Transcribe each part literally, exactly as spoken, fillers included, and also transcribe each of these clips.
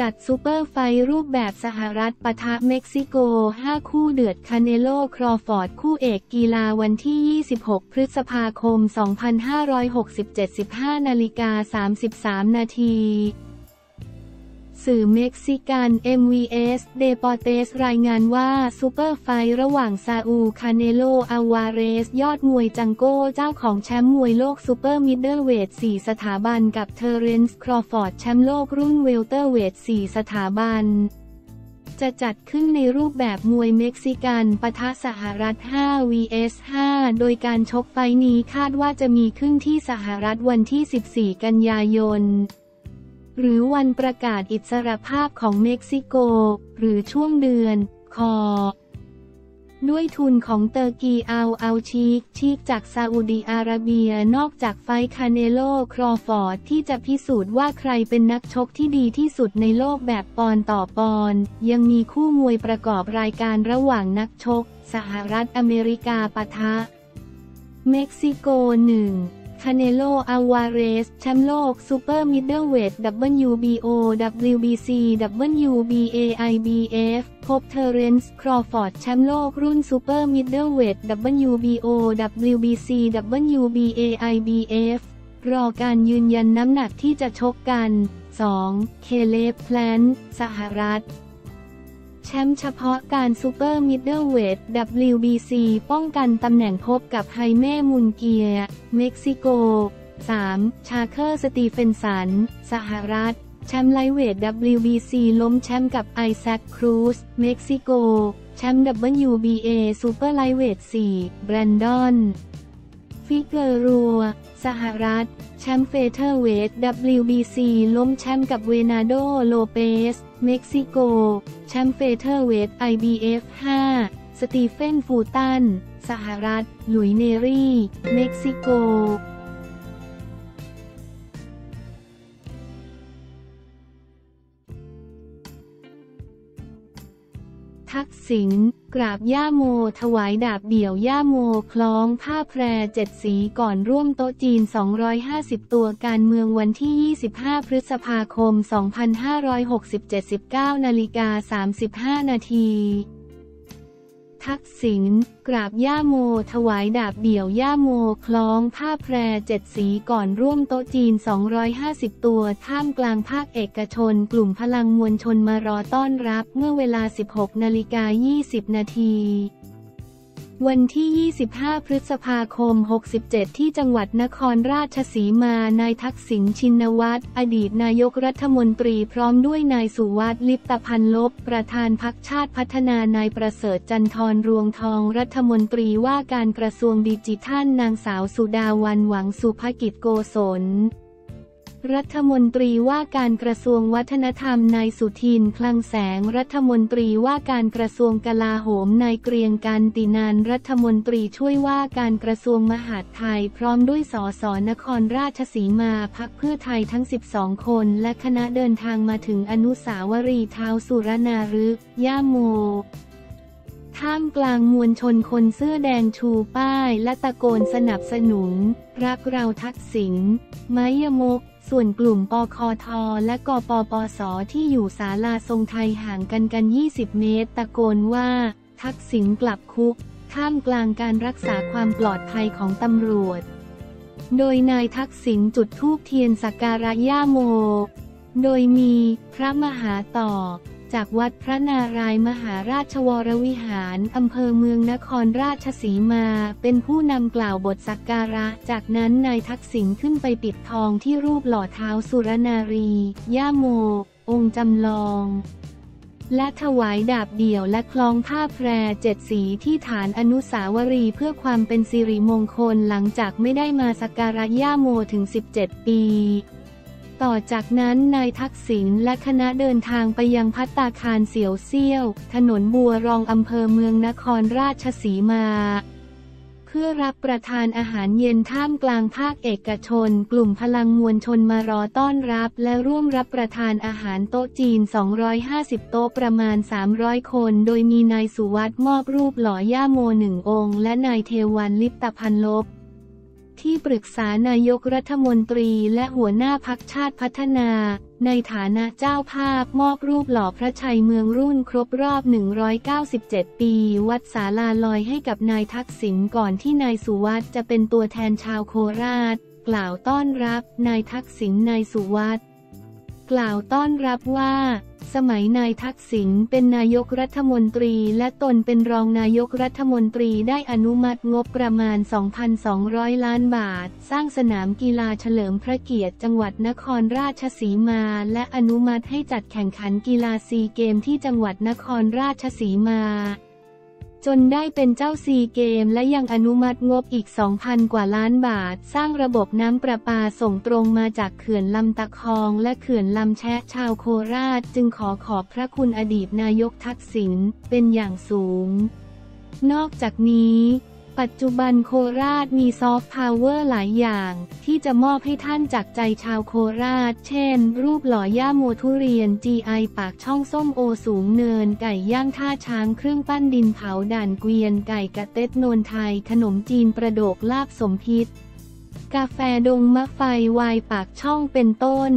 จัดซูเปอร์ไฟท์รูปแบบสหรัฐปะทะเม็กซิโกห้าคู่เดือดคาเนโลครอฟอร์ดคู่เอกกีฬาวันที่ยี่สิบหกพฤษภาคมสองพันห้าร้อยหกสิบเจ็ด สิบห้านาฬิกาสามสิบสาม นาทีสื่อเม็กซิกัน เอ็ม วี เอส เดปอร์เตสรายงานว่าซูเปอร์ไฟท์ระหว่างซาอูล คาเนโล อัลวาเรสยอดมวยจังโก้เจ้าของแชมป์มวยโลกซูเปอร์มิดเดิลเวทสี่สถาบันกับเทอเรนซ์ครอฟอร์ดแชมป์โลกรุ่นเวลเตอร์เวทสี่สถาบันจะจัดขึ้นในรูปแบบมวยเม็กซิกันปะทะสหรัฐ ห้า วี เอส ห้า โดยการชกไฟนี้คาดว่าจะมีขึ้นที่สหรัฐวันที่ สิบสี่ กันยายนหรือวันประกาศอิสรภาพของเม็กซิโกหรือช่วงเดือนคอด้วยทุนของเตอร์กีอัลอัลชีคชีคจากซาอุดีอาระเบียนอกจากไฟท์คาเนโลครอฟอร์ดที่จะพิสูจน์ว่าใครเป็นนักชกที่ดีที่สุดในโลกแบบปอนต่อปอนยังมีคู่มวยประกอบรายการระหว่างนักชกสหรัฐอเมริกาปะทะเม็กซิโกหนึ่งคาเนโล อัลวาเรส แชมป์โลก ซูเปอร์มิดเดิลเวท ดับเบิลยู บี โอ ดับเบิลยู บี ซี ดับเบิลยู บี เอ ไอ บี เอฟ พบเทอเรนซ์ ครอฟอร์ด แชมป์โลกรุ่นซูเปอร์มิดเดิลเวท ดับเบิลยู บี โอ ดับเบิลยู บี ซี ดับเบิลยู บี เอ ไอ บี เอฟ รอการยืนยันน้ำหนักที่จะชกกัน สอง เคเลบ แพลนท์ สหรัฐแชมป์เฉพาะการซูเปอร์มิดเดิลเวท ดับเบิลยู บี ซี ป้องกันตำแหน่งพบกับไฮเม่มุนเกียเม็กซิโก สาม ชาเคอร์สตีเฟนสันสหรัฐแชมป์ไลท์เวท ดับเบิลยู บี ซี ล้มแชมป์กับไอแซคครูซเม็กซิโกแชมป์ ดับเบิลยู บี เอ ซูเปอร์ไลท์เวท สี่ แบรนดอนฟิเกรัวสหรัฐแชมป์เฟเธอร์เวท ดับเบิลยู บี ซี ล้มแชมป์กับเวนาโดโลเปสเม็กซิโกแชมป์เฟเธอร์เวท ไอ บี เอฟ ห้า สตีเฟนฟูตันสหรัฐหลุยเนรีเม็กซิโกทักษิณกราบย่าโมถวายดาบเดี่ยวย่าโมคล้องผ้าแพรเจ็ดสีก่อนร่วมโต๊ะจีนสองร้อยห้าสิบตัวการเมืองวันที่ยี่สิบห้าพฤษภาคมสองพันห้าร้อยหกสิบเจ็ด สิบเก้านาฬิกาสามสิบห้า นาทีทักษิณกราบย่าโมถวายดาบเดี่ยวย่าโมคล้องผ้าแพรเจ็ดสีก่อนร่วมโต๊ะจีนสองร้อยห้าสิบตัวท่ามกลางภาคเอกชนกลุ่มพลังมวลชนมารอต้อนรับเมื่อเวลา สิบหกนาฬิกายี่สิบ นาทีวันที่ยี่สิบห้าพฤษภาคมหกสิบเจ็ดที่จังหวัดนครราชสีมานายทักษิณชินวัตรอดีตนายกรัฐมนตรีพร้อมด้วยนายสุวัฒน์ลิปตพันลบประธานพรรคชาติพัฒนานายประเสริฐจันทรรวงทองรัฐมนตรีว่าการกระทรวงดิจิทัลนางสาวสุดาวัลย์หวังสุภกิจโกศลรัฐมนตรีว่าการกระทรวงวัฒนธรรมนายสุทินคลังแสงรัฐมนตรีว่าการกระทรวงกลาโหมนายเกรียงกันตินันรัฐมนตรีช่วยว่าการกระทรวงมหาดไทยพร้อมด้วยสสนครราชสีมาพรรคเพื่อไทยทั้งสิบสองคนและคณะเดินทางมาถึงอนุสาวรีย์ท้าวสุรนารีย่าโมท่ามกลางมวลชนคนเสื้อแดงชูป้ายและตะโกนสนับสนุนรักเราทักษิณไมยมกส่วนกลุ่มปคท.และกปปส.ที่อยู่ศาลาทรงไทยห่างกันกันยี่สิบเมตรตะโกนว่าทักษิณกลับคุกท่ามกลางการรักษาความปลอดภัยของตำรวจโดยนายทักษิณจุดธูปเทียนสักการะย่าโมโดยมีพระมหาต่อจากวัดพระนารายมหาราชวรวิหารอำเภอเมืองนครราชสีมาเป็นผู้นำกล่าวบทสักการะจากนั้นนายทักษิณขึ้นไปปิดทองที่รูปหล่อท้าวสุรนารีย่าโมองค์จำลองและถวายดาบเดี่ยวและคล้องผ้าแพรเจ็ดสีที่ฐานอนุสาวรีย์เพื่อความเป็นสิริมงคลหลังจากไม่ได้มาสักการะย่าโมถึงสิบเจ็ดปีต่อจากนั้นนายทักษิณและคณะเดินทางไปยังภัตตาคารเสี่ยวเซี่ยวถนนบัวรองอำเภอเมืองนครราชสีมาเพื่อรับประทานอาหารเย็นท่ามกลางภาคเอกชนกลุ่มพลังมวลชนมารอต้อนรับและร่วมรับประทานอาหารโต๊ะจีนสองร้อยห้าสิบโต๊ะประมาณสามร้อยคนโดยมีนายสุวัฒน์มอบรูปหล่อย่าโมหนึ่งองค์และนายเทวันลิปตพันลบที่ปรึกษานายกรัฐมนตรีและหัวหน้าพรรคชาติพัฒนา ในฐานะเจ้าภาพมอบรูปหล่อพระชัยเมืองรุ่นครบรอบหนึ่งร้อยเก้าสิบเจ็ดปีวัดศาลาลอยให้กับนายทักษิณก่อนที่นายสุวัฒน์จะเป็นตัวแทนชาวโคราชกล่าวต้อนรับนายทักษิณนายสุวัฒน์กล่าวต้อนรับว่าสมัยนายทักษิณเป็นนายกรัฐมนตรีและตนเป็นรองนายกรัฐมนตรีได้อนุมัติงบประมาณ สองพันสองร้อย ล้านบาทสร้างสนามกีฬาเฉลิมพระเกียรติจังหวัดนครราชสีมาและอนุมัติให้จัดแข่งขันกีฬาซีเกมที่จังหวัดนครราชสีมาจนได้เป็นเจ้าซีเกมและยังอนุมัติงบอีก สองพัน กว่าล้านบาทสร้างระบบน้ำประปาส่งตรงมาจากเขื่อนลำตะคองและเขื่อนลำแชะชาวโคราชจึงขอขอบพระคุณอดีตนายกทักษิณเป็นอย่างสูงนอกจากนี้ปัจจุบันโคราชมีซอฟต์พาวเวอร์หลายอย่างที่จะมอบให้ท่านจากใจชาวโคราชเช่นรูปหล่อย่าโมทุเรียน จี ไอ ปากช่องส้มโอสูงเนินไก่ย่างท่าช้างเครื่องปั้นดินเผาด่านเกวียนไก่กระเต็ดโนนไทยขนมจีนประโดกลาบสมพิษกาแฟดงมะไฟวายปากช่องเป็นต้น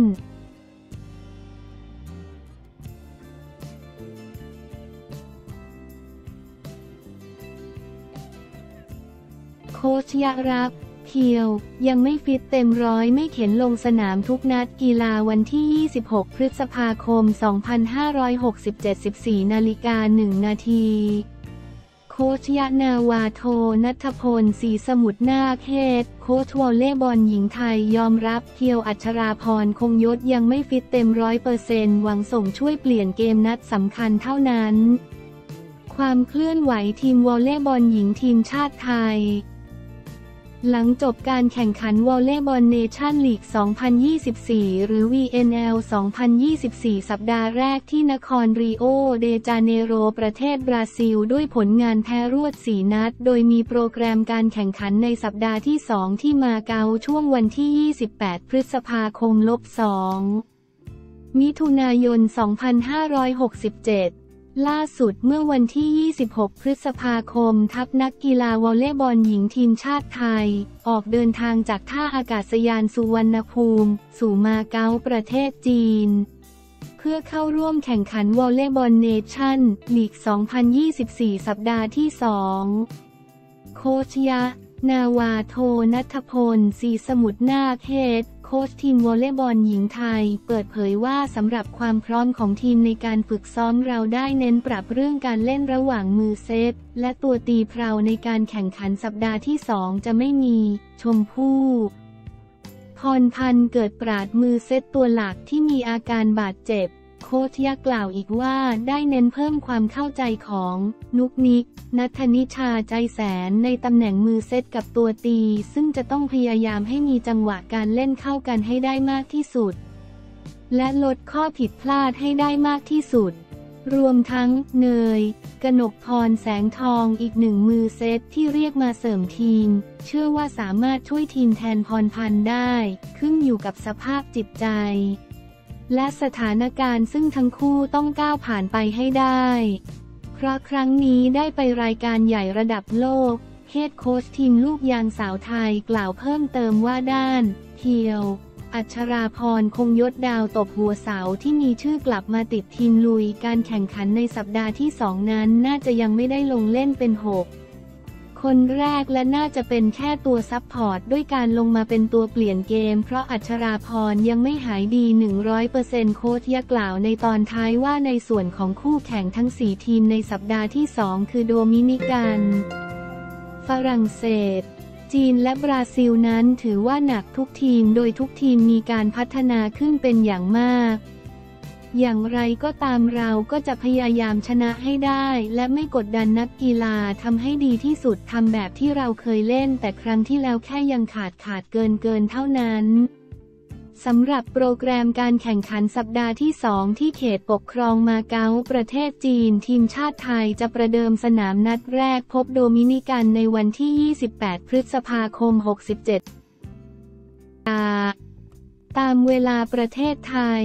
โค้ชยะรับเพียวยังไม่ฟิตเต็มร้อยไม่เข็นลงสนามทุกนัดกีฬาวันที่ยี่สิบหกพฤษภาคมสองพันห้าร้อยหกสิบเจ็ด สิบสี่นาฬิกาหนึ่งนาทีโค้ชยะนาวาโทณัฐพลศรีสมุทรนาคเขตโค้ชวอลเลย์บอลหญิงไทยยอมรับเพียวอัชราพรคงยศยังไม่ฟิตเต็มร้อยเปอร์เซ็นต์หวังส่งช่วยเปลี่ยนเกมนัดสำคัญเท่านั้นความเคลื่อนไหวทีมวอลเลย์บอลหญิงทีมชาติไทยหลังจบการแข่งขันวอลเลย์บอลเนชั่นลีก สองพันยี่สิบสี่ หรือ วี เอ็น แอล สองพันยี่สิบสี่ สัปดาห์แรกที่นครริโอเดจาเนโรประเทศบราซิลด้วยผลงานแพ้รวดสี่นัดโดยมีโปรแกรมการแข่งขันในสัปดาห์ที่ สอง ที่มาเก๊าช่วงวันที่ ยี่สิบแปด พฤษภาคม สอง มิถุนายน สองพันห้าร้อยหกสิบเจ็ดล่าสุดเมื่อวันที่ยี่สิบหกพฤษภาคมทัพนักกีฬาวอลเลย์บอลหญิงทีมชาติไทยออกเดินทางจากท่าอากาศยานสุวรรณภูมิสู่มาเก๊าประเทศจีนเพื่อเข้าร่วมแข่งขันวอลเลย์บอลเนชั่นลีก สองพันยี่สิบสี่ สัปดาห์ที่ สองโค้ชยะนาวาโทณัฐพลศรีสมุทรนาคเขตโค้ชทีมวอลเลย์บอลหญิงไทยเปิดเผยว่าสำหรับความพร้อมของทีมในการฝึกซ้อมเราได้เน้นปรับเรื่องการเล่นระหว่างมือเซฟและตัวตีเพลาในการแข่งขันสัปดาห์ที่สองจะไม่มีชมพู่พรพันธ์เกิดปราดมือเซตตัวหลักที่มีอาการบาดเจ็บโค้ชยะกล่าวอีกว่าได้เน้นเพิ่มความเข้าใจของนุกนิกณัฐนิชาใจแสนในตำแหน่งมือเซตกับตัวตีซึ่งจะต้องพยายามให้มีจังหวะการเล่นเข้ากันให้ได้มากที่สุดและลดข้อผิดพลาดให้ได้มากที่สุดรวมทั้งเนยกนกพรแสงทองอีกหนึ่งมือเซตที่เรียกมาเสริมทีมเชื่อว่าสามารถช่วยทีมแทนพรพันธ์ได้ขึ้นอยู่กับสภาพจิตใจและสถานการณ์ซึ่งทั้งคู่ต้องก้าวผ่านไปให้ได้เพราะครั้งนี้ได้ไปรายการใหญ่ระดับโลกเฮดโค้ชทีมลูกยางสาวไทยกล่าวเพิ่มเติมว่าด้านเพียวอัชราพรคงยศดาวตบหัวเสาที่มีชื่อกลับมาติดทีมลุยการแข่งขันในสัปดาห์ที่สองนั้นน่าจะยังไม่ได้ลงเล่นเป็นหกคนแรกและน่าจะเป็นแค่ตัวซัพพอร์ตด้วยการลงมาเป็นตัวเปลี่ยนเกมเพราะอัชราพรยังไม่หายดี หนึ่งร้อยเปอร์เซ็นต์ โค้ชยะกล่าวในตอนท้ายว่าในส่วนของคู่แข่งทั้งสี่ทีมในสัปดาห์ที่สองคือโดมินิกันฝรั่งเศสจีนและบราซิลนั้นถือว่าหนักทุกทีมโดยทุกทีมมีการพัฒนาขึ้นเป็นอย่างมากอย่างไรก็ตามเราก็จะพยายามชนะให้ได้และไม่กดดันนักกีฬาทำให้ดีที่สุดทำแบบที่เราเคยเล่นแต่ครั้งที่แล้วแค่ยังขาดขาดเกินเกินเท่านั้นสำหรับโปรแกรมการแข่งขันสัปดาห์ที่สองที่เขตปกครองมาเก๊าประเทศจีนทีมชาติไทยจะประเดิมสนามนัดแรกพบโดมินิกันในวันที่ยี่สิบแปดพฤษภาคมหกสิบเจ็ดตามเวลาประเทศไทย